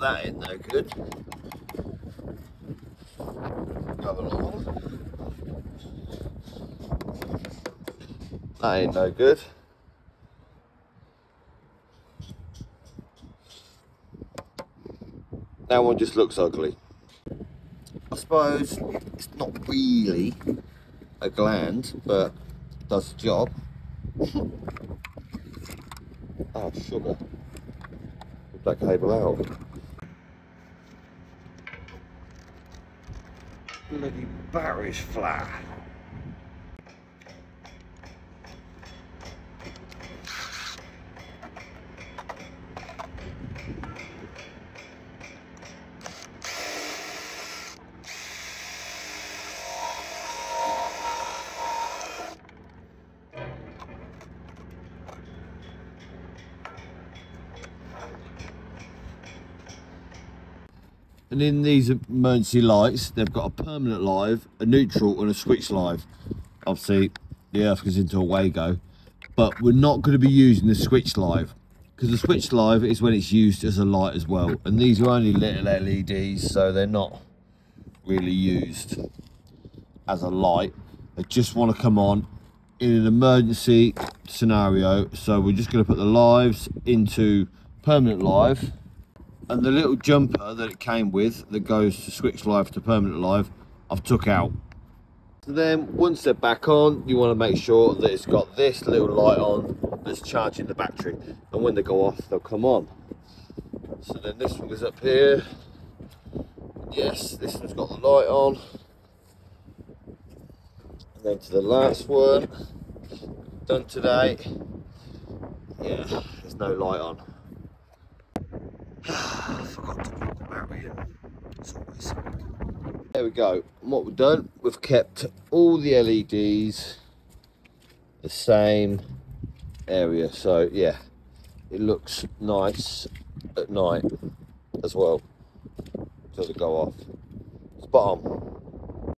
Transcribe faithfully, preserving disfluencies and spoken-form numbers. that ain't no good. Come along. That ain't no good. That one just looks ugly. I suppose it's not really a gland, but it does the job. Oh, sugar. Put that cable out. Bloody Barry's flat. And in these emergency lights, they've got a permanent live, a neutral and a switch live. Obviously, the earth goes into a Wago, but we're not going to be using the switch live, because the switch live is when it's used as a light as well. And these are only little L E Ds, so they're not really used as a light. They just want to come on in an emergency scenario. So we're just going to put the lives into permanent live. And the little jumper that it came with that goes to switch live to permanent live, I've took out. So then once they're back on, you want to make sure that it's got this little light on that's charging the battery. And when they go off, they'll come on. So then this one goes up here. Yes, this one's got the light on. And then to the last one. Done today. Yeah, there's no light on. I forgot to put them out here. It's always something. There we go. And what we've done, we've kept all the L E Ds the same area. So yeah, it looks nice at night as well, until they go off. Spot on.